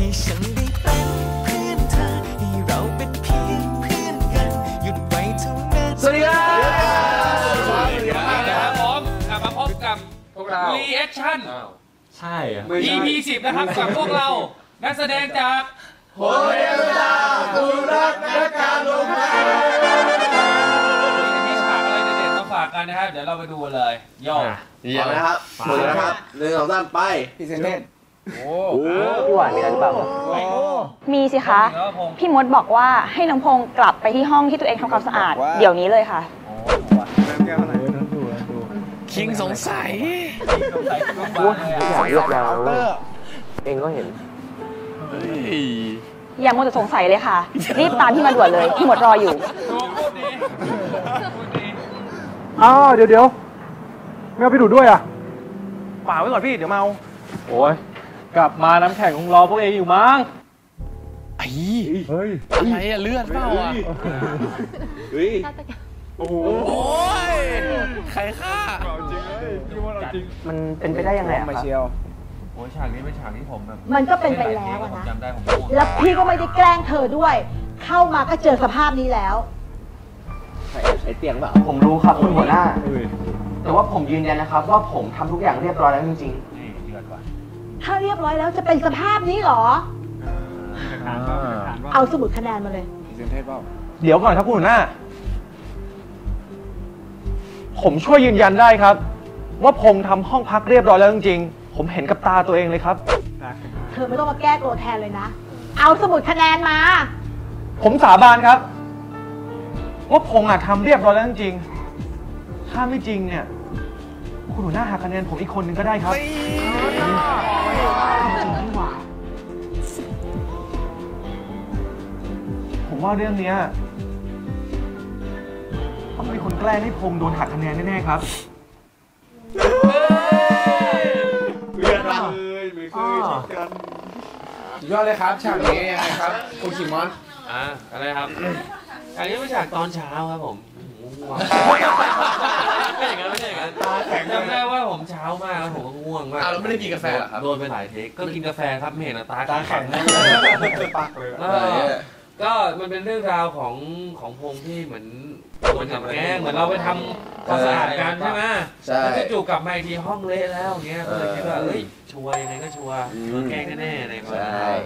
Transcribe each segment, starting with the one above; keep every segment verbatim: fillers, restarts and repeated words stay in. ให้ฉันได้เป็นเพื่อนเธอให้เราเป็นเพียงเพื่อนกันหยุดไว้เท่านั้นสวัสดีครับสวัสดีครับผมกลับมาพบกับพวกเรา Reaction ใช่ อี พี สิบ นะครับกับพวกเรานักแสดงจากโฮเดลตาบุรักนักการลงมามีฉากอะไรเด็ดๆมาฝากกันนะครับเดี๋ยวเราไปดูเลยย่อเอาละครับดูนะครับเรื่องของท่านไปพี่เซนเน่โอ้โหพี่หวานมีอะไรหรือเปล่ามีสิคะพี่มดบอกว่าให้น้องพงกลับไปที่ห้องที่ตัวเองทำความสะอาดเดี๋ยวนี้เลยค่ะคิงสงสัยเลือกแล้วเองก็เห็นอย่ามัวแต่สงสัยเลยค่ะรีบตามพี่มาด่วนเลยพี่หมดรออยู่อ้าวเดี๋ยวเดี๋ยวไม่เอาพี่ดูด้วยอ่ะป่าไว้ก่อนพี่เดี๋ยวมาเอาโอ้ยกลับมาน้ำแข็งของรอพวกเองอยู่มั้งไอ้เฮ้ยอะไรอะเลือดเปล่าอ่ะเฮ้ยโอ้ยใครฆ่ามันเป็นไปได้ยังไงอะครับโอ้ยฉากนี้เป็นฉากที่ผมแบบมันก็เป็นไปแล้วนะจำได้ผมแล้วพี่ก็ไม่ได้แกล้งเธอด้วยเข้ามาก็เจอสภาพนี้แล้วใส่เตียงแบบผมรู้ครับคุณหัวหน้าแต่ว่าผมยืนยันนะครับว่าผมทำทุกอย่างเรียบร้อยแล้วจริงๆถ้าเรียบร้อยแล้วจะเป็นสภาพนี้หรอเอาสมุดคะแนนมาเลยเดี๋ยวก่อนครับคุณหัวหน้าผมช่วยยืนยันได้ครับว่าผมทำห้องพักเรียบร้อยแล้วจริงๆผมเห็นกับตาตัวเองเลยครับเธอไม่ต้องมาแก้ตัวแทนเลยนะเอาสมุดคะแนนมาผมสาบานครับว่าผมอาจทำเรียบร้อยแล้วจริงๆถ้าไม่จริงเนี่ยคุณหัวหน้าหักคะแนนผมอีกคนนึงก็ได้ครับผมว่าเรื่องนี้ต้องมีคนแกล้งให้ผมโดนหักคะแนนแน่ๆครับยอดเลยครับฉากนี้ยังไงครับโคคิมอนอ่าอะไรครับอันนี้เป็นฉากตอนเช้าครับผมไม่อย่างนั้นไม่อย่างนั้นจำได้ว่าผมเช้ามากแล้วผมก็ง่วงมากเราไม่ได้กินกาแฟหรอครับโดนไปหลายเทคก็กินกาแฟครับไม่เห็นตาตาแข็งปากเลยก็มันเป็นเรื่องราวของของพงที่เหมือนโดนกับแกเหมือนเราไปทำความสะอาดกันใช่ไหมแล้วก็จู่กลับมาอีกทีห้องเละแล้วเงี้ยเลยคิดว่าเอ้ยชัวร์ยังไงก็ชัวร์โดนแกล้งแน่ๆอะไรประมาณนั้น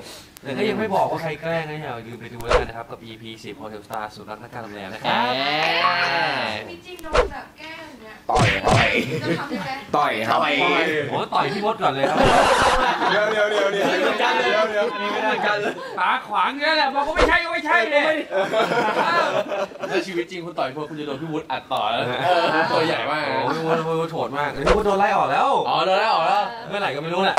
แต่ก็ยังไม่บอกว่าใครแกล้งนะเนี่ยยืมไปดูแล้วกันนะครับกับ อี พี สิบ โฮเทลสตาร์สุดรักนักการโรงแรมนะครับมีจริงโดนแบบแกล้งเนี่ยต่อยต่อยต่อยครับโอ้ต่อยพี่มดก่อนเลยครับเดี๋ยวเดี๋ยวเดี๋ยวเดี๋ยวเหมือนกันเลยเดี๋ยวนี่เหมือนกันเลยขาขวางเนี่ยแหละบอกว่าไม่ใช่ก็ไม่ใช่เลยถ้าชีวิตจริงคุณต่อยพวกคุณจะโดนพี่มดอัดต่อแล้วตัวใหญ่มากพี่มดพี่มดโหดมากพี่มดโดนไล่ออกแล้วอ๋อโดนไล่ออกแล้วเมื่อไหร่ก็ไม่รู้แหละ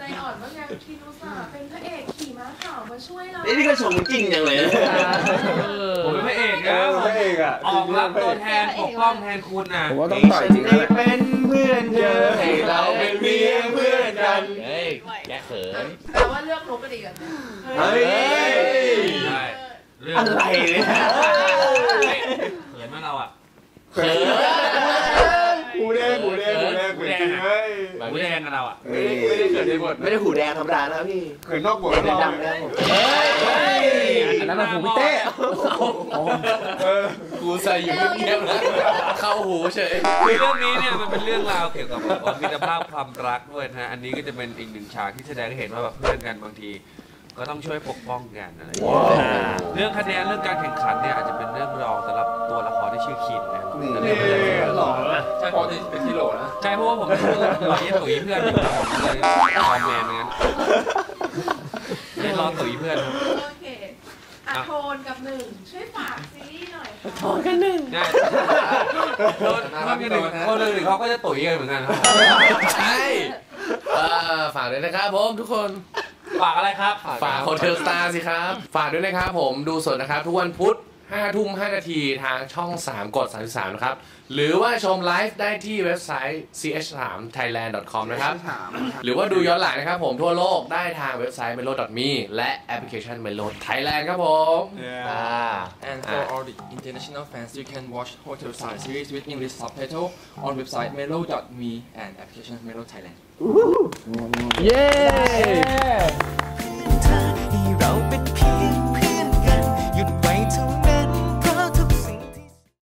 พี่นุสาเป็นพระเอกขี่ม้าขาวมาช่วยเรานี่ก็ชมจริงอย่างเลยผมเป็นพระเอกนะพระเอกอะออกรับตัวแทนปกป้องแทนคุณนะผมว่าต้องต่อยจริงนะเป็นเพื่อนเธอให้เราเป็นเมียเพื่อนกันเฮ้ยแกเขินแต่ว่าเลือกรู้กันดีกันเฮ้ยอะไรเนี่ยเขินไหมเราอะเขินหูแดงหูแดงหูแดงหูแดงหูแดงกันเราอ่ะไม่ได้เกิดในบทไม่ได้หูแดงธรรมดานะพี่เกิดนอกบทเกิดดังแล้วอันนั้นหูพี่เต้กูใส่อยู่เงียบนะเข้าหูเฉยเรื่องนี้เนี่ยมันเป็นเรื่องราวเกี่ยวกับมิตรภาพความรักด้วยนะอันนี้ก็จะเป็นอีกหนึ่งฉากที่แสดงให้เห็นว่าแบบเพื่อนกันบางทีก็ต้องช่วยปกป้องกันอะไรอย่างเงี้ยเรื่องคะแนนเรื่องการแข่งขันเนี่ยอาจจะเป็นเรื่องรองสำหรับตัวละครที่ชื่อคินนะหล่อนะใช่พอที่เป็นที่หล่อนะใช่เพราะว่าผมเป็นคนหล่อเยี่ยตุ๋ยเพื่อนอยู่ผมเลยคอมแมนเหมือนกันเล่นรอตุ๋ยเพื่อนโอเคอะโทนกับหนึ่งช่วยฝากซีรีส์หน่อยโทนกับหนึ่งโทนกับหนึ่งโทนกับหนึ่งเขาก็จะตุ๋ยกันเหมือนกันใช่ฝากเลยนะครับผมทุกคนฝากอะไรครับฝากโฮเทลสตาร์สิครับฝากด้วยนะครับผมดูสดนะครับทุกวันพุธห้าทุ่มห้านาทีทางช่องสามกดสามสิบสามนะครับหรือว่าชมไลฟ์ได้ที่เว็บไซต์ ซี เอช ทรี ไทยแลนด์ ดอท คอม นะครับหรือว่าดูย้อนหลังนะครับผมทั่วโลกได้ทางเว็บไซต์ เมลโล ดอท มี และแอปพลิเคชัน Mello Thailand ครับผม and for all the international fans you can watch Hotel Star series with English subtitle on website เมลโล ดอท มี and application Mello Thailand เย้